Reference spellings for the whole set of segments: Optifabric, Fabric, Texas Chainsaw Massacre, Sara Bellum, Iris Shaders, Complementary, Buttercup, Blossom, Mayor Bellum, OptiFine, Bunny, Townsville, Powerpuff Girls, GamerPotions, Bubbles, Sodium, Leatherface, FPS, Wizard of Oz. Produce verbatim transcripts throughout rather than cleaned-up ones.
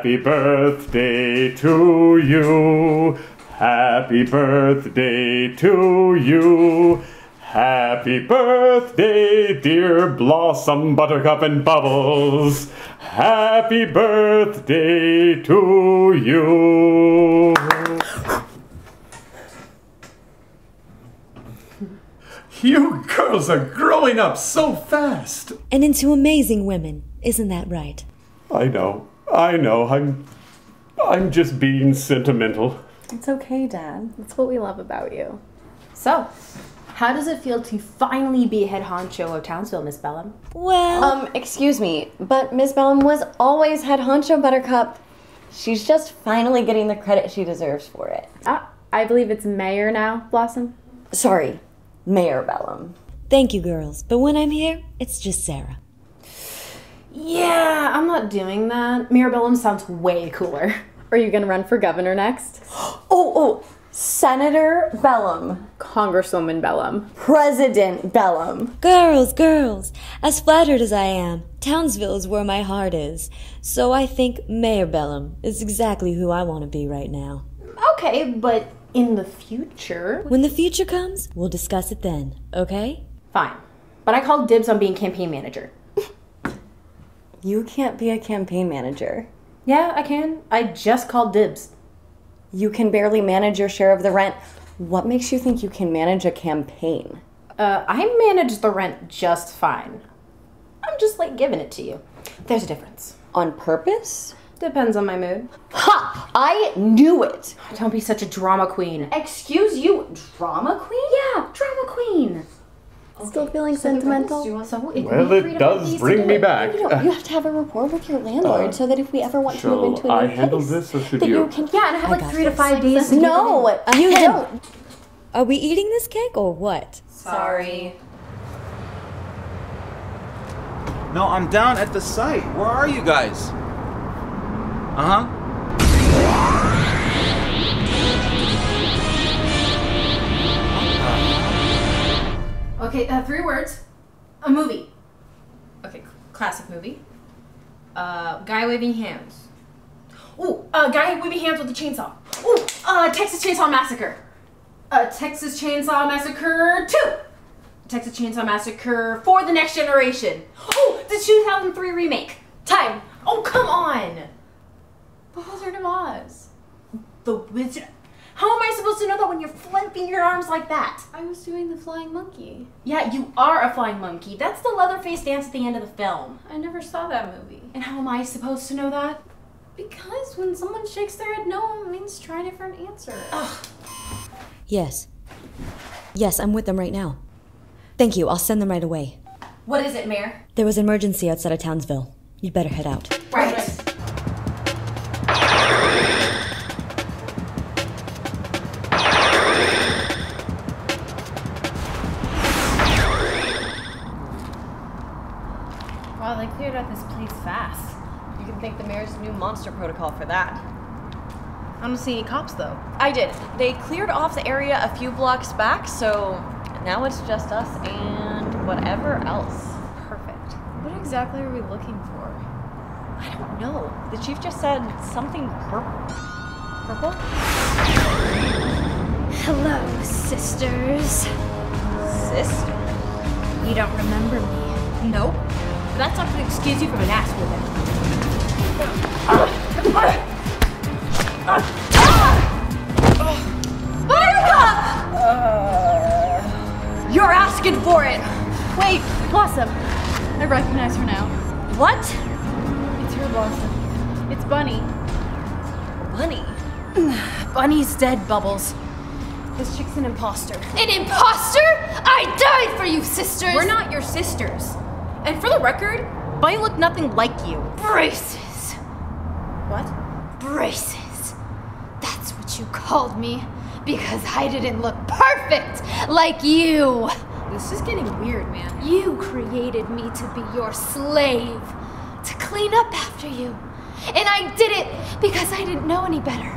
Happy birthday to you. Happy birthday to you. Happy birthday, dear Blossom, Buttercup, and Bubbles. Happy birthday to you. You girls are growing up so fast. And into amazing women, isn't that right? I know, I know, I'm, I'm just being sentimental. It's okay, Dad. That's what we love about you. So, how does it feel to finally be head honcho of Townsville, Miss Bellum? Well... Um, excuse me, but Miss Bellum was always head honcho, Buttercup. She's just finally getting the credit she deserves for it. Ah, I believe it's Mayor now, Blossom. Sorry, Mayor Bellum. Thank you, girls, but when I'm here, it's just Sara. Yeah, I'm not doing that. Mayor Bellum sounds way cooler. Are you gonna run for governor next? Oh, oh, Senator Bellum. Congresswoman Bellum. President Bellum. Girls, girls, as flattered as I am, Townsville is where my heart is. So I think Mayor Bellum is exactly who I want to be right now. Okay, but in the future... When the future comes, we'll discuss it then, okay? Fine, but I call dibs on being campaign manager. You can't be a campaign manager. Yeah, I can. I just called dibs. You can barely manage your share of the rent. What makes you think you can manage a campaign? Uh, I manage the rent just fine. I'm just, like, giving it to you. There's a difference. On purpose? Depends on my mood. Ha! I knew it! Don't be such a drama queen. Excuse you, drama queen? Yeah, drama queen. Still feeling so sentimental? You so it well, it does bring me back. You, know, you have to have a rapport with your landlord uh, so that if we ever want to move into a new I place... I handle this or should you? you can, yeah, and I have I like three this. to five days. No, you can. don't. Are we eating this cake or what? Sorry. No, I'm down at the site. Where are you guys? Uh-huh. Okay, uh, three words. A movie. Okay, classic movie. Uh, guy waving hands. Ooh, uh, guy waving hands with a chainsaw. Ooh, uh, Texas Chainsaw Massacre. Uh, Texas Chainsaw Massacre two. Texas Chainsaw Massacre for the Next Generation. Ooh, the two thousand three remake. Time. Oh, come on. The Wizard of Oz. The Wizard... How am I supposed to know that when you're flapping your arms like that? I was doing the flying monkey. Yeah, you are a flying monkey. That's the Leatherface dance at the end of the film. I never saw that movie. And how am I supposed to know that? Because when someone shakes their head no, it means try a different answer. Ugh. Yes. Yes, I'm with them right now. Thank you, I'll send them right away. What is it, Mayor? There was an emergency outside of Townsville. You'd better head out. Right. right. Monster protocol for that. I don't see any cops though. I did. They cleared off the area a few blocks back, so now it's just us and whatever else. Perfect. What exactly are we looking for? I don't know. The chief just said something purple. Purple? Hello, sisters. Sister? You don't remember me? Nope. But that's not going to excuse you from an ass whooping. Buttercup! You're asking for it! Wait, Blossom. I recognize her now. What? It's her, Blossom. It's Bunny. Bunny? Bunny's dead, Bubbles. This chick's an imposter. An imposter? I died for you, sisters! We're not your sisters. And for the record, Bunny looked nothing like you. Brace! What? Braces. That's what you called me, because I didn't look perfect like you. This is getting weird, man. You created me to be your slave, to clean up after you. And I did it because I didn't know any better.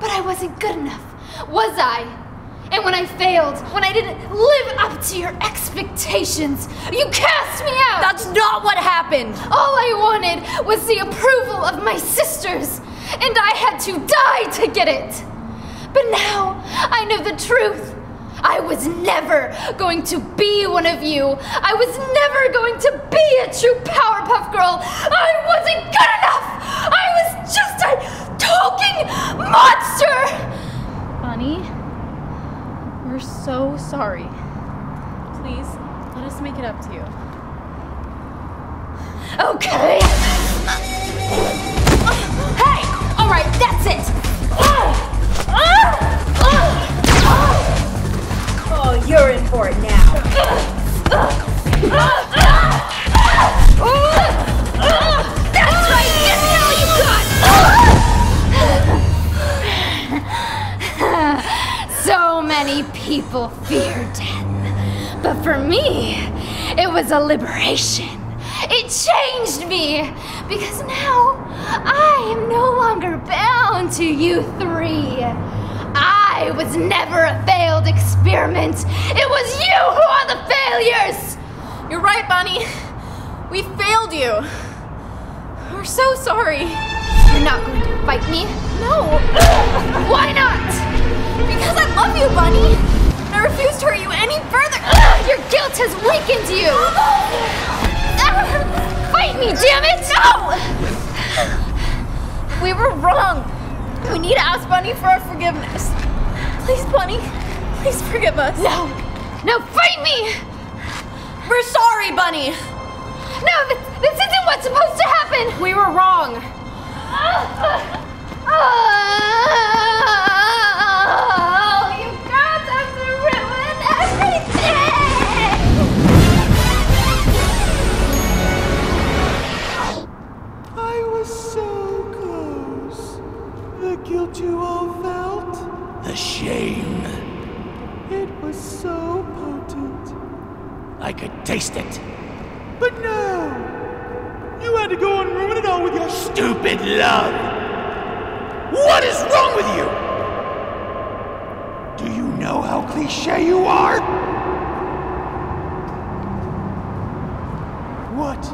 But I wasn't good enough, was I? And when I failed, when I didn't live up to your expectations, you cast me out! That's not what happened! All I wanted was the approval of my sisters, and I had to die to get it! But now, I know the truth. I was never going to be one of you. I was never going to be a true Powerpuff Girl. I wasn't good enough. I was just a talking monster. Bunny, we're so sorry. Please, let us make it up to you. Okay. Hey, all right, that's it. Oh, oh, oh, oh. Oh, you're in for it now. That's right! Give me all you got! So many people fear death. But for me, it was a liberation. It changed me! Because now, I am no longer bound to you three. I was never a failed experiment. It was you who are the failures! You're right, Bunny. We failed you. We're so sorry. You're not going to fight me? No. Why not? Because I love you, Bunny. I refuse to hurt you any further. Your guilt has weakened you. Fight me, damn it! No! We were wrong. We need to ask Bunny for our forgiveness. Please, Bunny, please forgive us. No, no, fight me! We're sorry, Bunny. No, this, this isn't what's supposed to happen. We were wrong. Oh, you guys have to ruin everything! I was so close. The guilt you all felt. The shame. It was so potent. I could taste it. But no! You had to go and ruin it all with your stupid love! What is wrong with you? Do you know how cliché you are? What?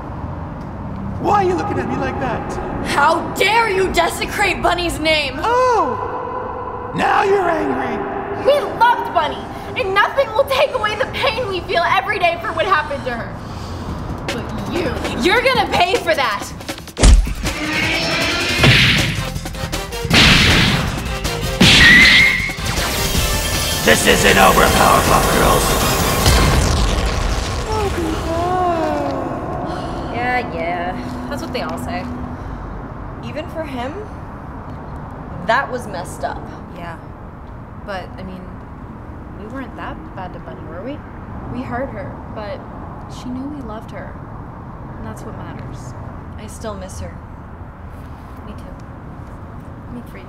Why are you looking at me like that? How dare you desecrate Bunny's name! Oh! Now you're angry! We loved Bunny, and nothing will take away the pain we feel every day for what happened to her. But you, you're gonna pay for that! This isn't over, Powerpuff Girls! Oh, yeah, yeah. That's what they all say. Even for him, that was messed up. Yeah, but, I mean, we weren't that bad to Bunny, were we? We hurt her, but she knew we loved her, and that's what matters. I still miss her. Me too. Me three.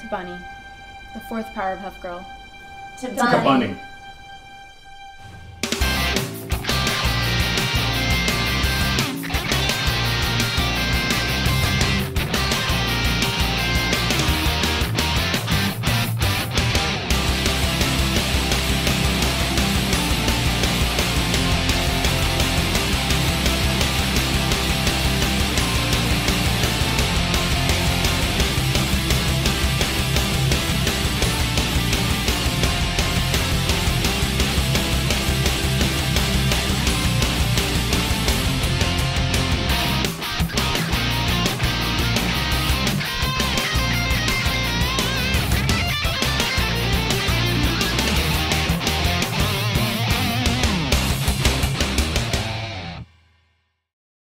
To Bunny, the fourth Powerpuff Girl. To Bunny. To Bunny.